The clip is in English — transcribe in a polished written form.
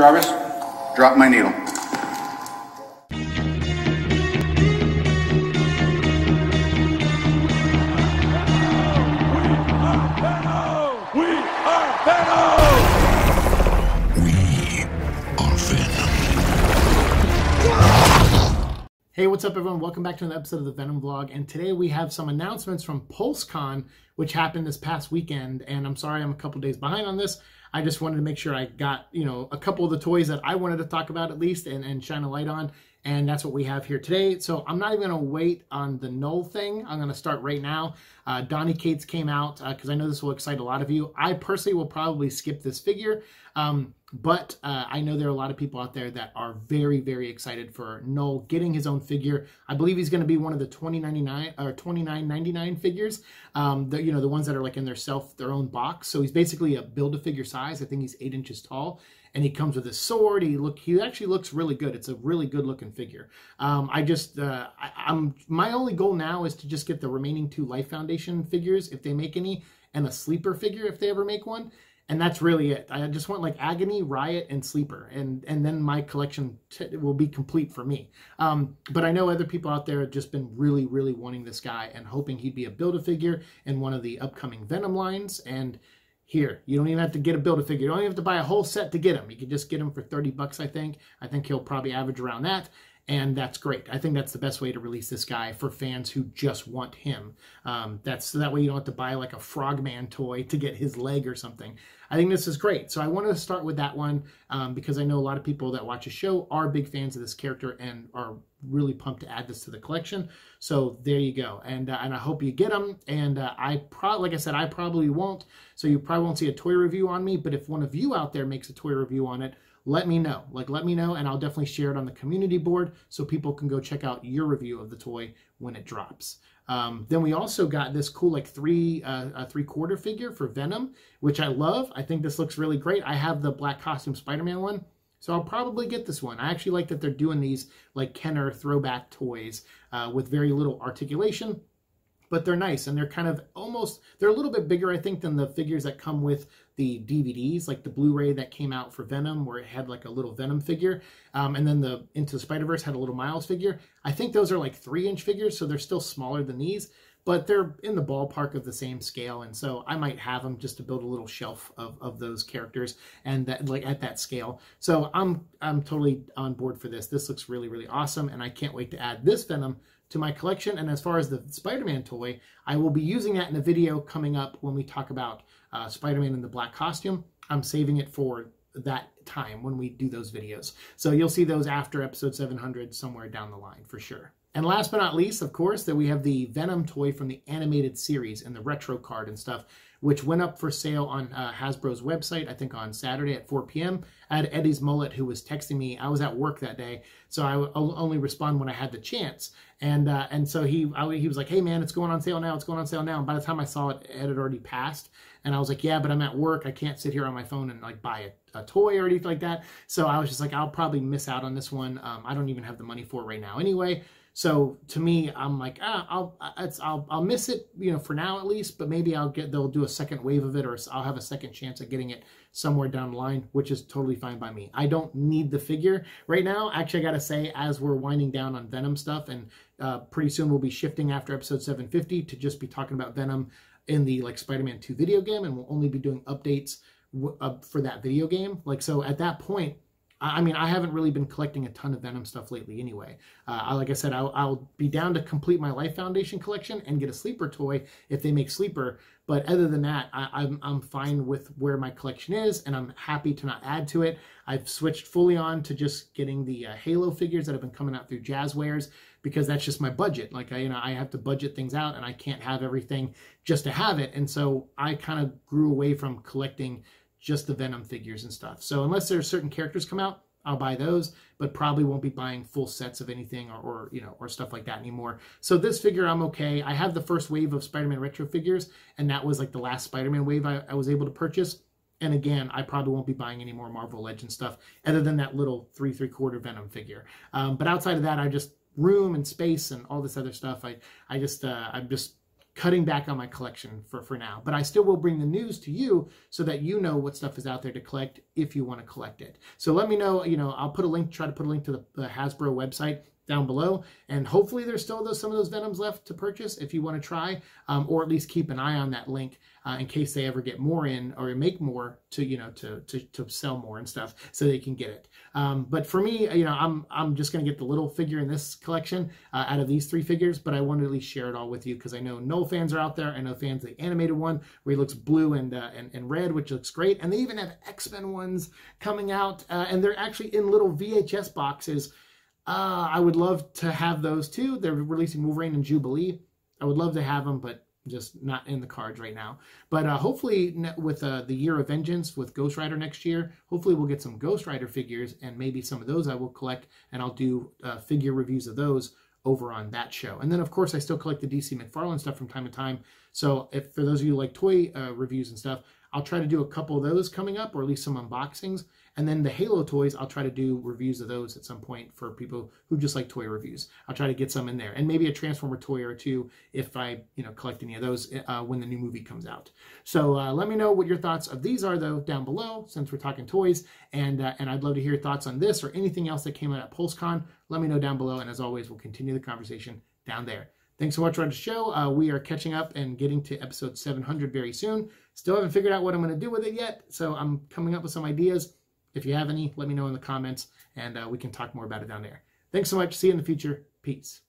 Jarvis, drop my needle. Hey, what's up everyone? Welcome back to another episode of the Venom Vlog, and today we have some announcements from PulseCon, which happened this past weekend, and I'm sorry I'm a couple days behind on this. I just wanted to make sure I got, you know, a couple of the toys that I wanted to talk about at least and shine a light on, and that's what we have here today. So I'm not even going to wait on the Knull thing. I'm going to start right now. Donny Cates came out, because I know this will excite a lot of you. I personally will probably skip this figure. But I know there are a lot of people out there that are very, very excited for Knull getting his own figure. I believe he's going to be one of the $20.99 or $29.99 figures, the ones that are like in their own box. So he's basically a build-a-figure size. I think he's 8 inches tall, and he comes with a sword. He actually looks really good. It's a really good-looking figure. My only goal now is to just get the remaining 2 Life Foundation figures if they make any, and a Sleeper figure if they ever make one. And that's really it. I just want like Agony, Riot, and Sleeper. And then my collection will be complete for me. But I know other people out there have just been really, really wanting this guy and hoping he'd be a Build-A-Figure in one of the upcoming Venom lines. And here, you don't even have to get a Build-A-Figure. You don't even have to buy a whole set to get him. You can just get him for 30 bucks, I think. I think he'll probably average around that. And that's great. I think that's the best way to release this guy for fans who just want him. So that way you don't have to buy like a Frogman toy to get his leg or something. I think this is great. So I wanted to start with that one because I know a lot of people that watch the show are big fans of this character and are really pumped to add this to the collection. So there you go. And I hope you get them. And like I said, I probably won't. So you probably won't see a toy review on me. But if one of you out there makes a toy review on it, let me know. Let me know, and I'll definitely share it on the community board so people can go check out your review of the toy when it drops. Then we also got this cool three-quarter figure for Venom, which I love. I think this looks really great. I have the black costume Spider-Man one, so I'll probably get this one. I actually like that they're doing these like Kenner throwback toys with very little articulation. But they're nice, and they're kind of almost, they're a little bit bigger, I think, than the figures that come with the DVDs, like the Blu-ray that came out for Venom, where it had like a little Venom figure, and then the Into the Spider-Verse had a little Miles figure. I think those are like 3-inch figures, so they're still smaller than these, but they're in the ballpark of the same scale, and so I might have them just to build a little shelf of those characters and that like at that scale. So I'm totally on board for this. This looks really, really awesome, and I can't wait to add this Venom to my collection. And as far as the Spider-Man toy, I will be using that in a video coming up when we talk about Spider-Man in the black costume. I'm saving it for that time when we do those videos. So you'll see those after episode 700 somewhere down the line for sure. And last but not least, of course, that we have the Venom toy from the animated series and the retro card and stuff, which went up for sale on Hasbro's website, I think on Saturday at 4 p.m. I had Eddie's mullet who was texting me. I was at work that day, so I would only respond when I had the chance. And so he was like, hey man, it's going on sale now, it's going on sale now. And by the time I saw it, it had already passed. And I was like, yeah, but I'm at work. I can't sit here on my phone and like buy a toy or anything like that. So I was just like, I'll probably miss out on this one. I don't even have the money for it right now anyway. So to me, I'm like, I'll miss it, you know, for now at least, but maybe they'll do a second wave of it, or I'll have a second chance at getting it somewhere down the line, which is totally fine by me. I don't need the figure right now. Actually, I got to say, as we're winding down on Venom stuff, and pretty soon we'll be shifting after episode 750 to just be talking about Venom in the like Spider-Man 2 video game, and we'll only be doing updates for that video game. Like, so at that point, I mean, I haven't really been collecting a ton of Venom stuff lately anyway. Like I said, I'll be down to complete my Life Foundation collection and get a Sleeper toy if they make Sleeper. But other than that, I'm fine with where my collection is, and I'm happy to not add to it. I've switched fully on to just getting the Halo figures that have been coming out through Jazzwares, because that's just my budget. Like, I have to budget things out, and I can't have everything just to have it. And so I kind of grew away from collecting just the Venom figures and stuff. So unless there's certain characters come out, I'll buy those, but probably won't be buying full sets of anything or stuff like that anymore. So this figure, I'm okay. I have the first wave of Spider-Man retro figures, and that was like the last Spider-Man wave I was able to purchase. And again, I probably won't be buying any more Marvel Legends stuff other than that little three-quarter Venom figure. But outside of that, I just room and space and all this other stuff. I'm just cutting back on my collection for now. But I still will bring the news to you so that you know what stuff is out there to collect if you want to collect it. So let me know. You know, I'll put a link, try to put a link to the Hasbro website down below, and hopefully there's still those, some of those Venoms left to purchase if you want to try, or at least keep an eye on that link in case they ever get more in or make more to, you know, to sell more and stuff so they can get it. But for me, you know, I'm just going to get the little figure in this collection out of these three figures, but I wanted to at least share it all with you because I know Knull fans are out there. I know fans of the animated one where he looks blue and red, which looks great, and they even have X-Men ones coming out, and they're actually in little VHS boxes. I would love to have those too. They're releasing Wolverine and Jubilee. I would love to have them, but just not in the cards right now. But hopefully with the Year of Vengeance with Ghost Rider next year, hopefully we'll get some Ghost Rider figures, and maybe some of those I will collect, and I'll do figure reviews of those over on that show. And then of course I still collect the DC McFarlane stuff from time to time. So if for those of you who like toy reviews and stuff, I'll try to do a couple of those coming up, or at least some unboxings. And then the Halo toys, I'll try to do reviews of those at some point for people who just like toy reviews. I'll try to get some in there, and maybe a Transformer toy or two if I, you know, collect any of those when the new movie comes out. So let me know what your thoughts of these are though down below, since we're talking toys, and I'd love to hear your thoughts on this or anything else that came out at PulseCon. Let me know down below, and as always, we'll continue the conversation down there. Thanks so much for the show. We are catching up and getting to episode 700 very soon. Still haven't figured out what I'm going to do with it yet, so I'm coming up with some ideas. If you have any, let me know in the comments, and we can talk more about it down there. Thanks so much. See you in the future. Peace.